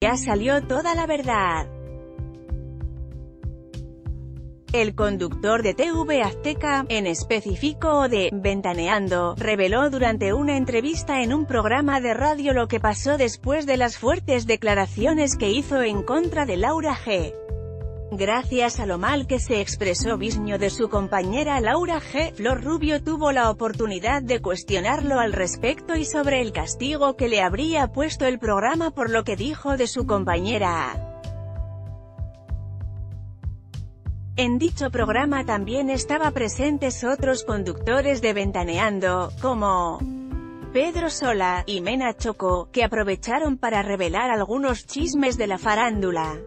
Ya salió toda la verdad. El conductor de TV Azteca, en específico de Ventaneando, reveló durante una entrevista en un programa de radio lo que pasó después de las fuertes declaraciones que hizo en contra de Laura G. Gracias a lo mal que se expresó Bisogno de su compañera Laura G, Flor Rubio tuvo la oportunidad de cuestionarlo al respecto y sobre el castigo que le habría puesto el programa por lo que dijo de su compañera. En dicho programa también estaban presentes otros conductores de Ventaneando, como Pedro Sola y Mena Choco, que aprovecharon para revelar algunos chismes de la farándula.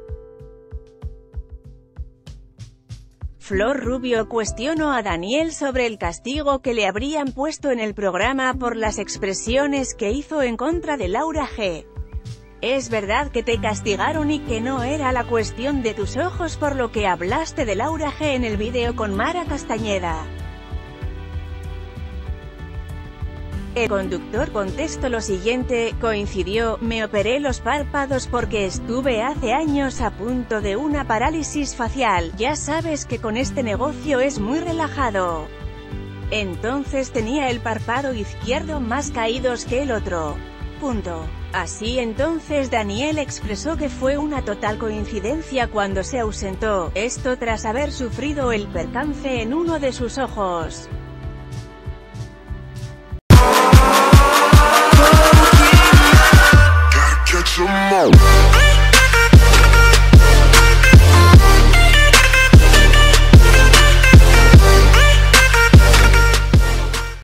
Flor Rubio cuestionó a Daniel sobre el castigo que le habrían puesto en el programa por las expresiones que hizo en contra de Laura G. Es verdad que te castigaron y que no era la cuestión de tus ojos por lo que hablaste de Laura G en el video con Mara Castañeda. El conductor contestó lo siguiente: coincidió, me operé los párpados porque estuve hace años a punto de una parálisis facial, ya sabes que con este negocio es muy relajado. Entonces tenía el párpado izquierdo más caídos que el otro. Punto. Así entonces Daniel expresó que fue una total coincidencia cuando se ausentó, esto tras haber sufrido el percance en uno de sus ojos.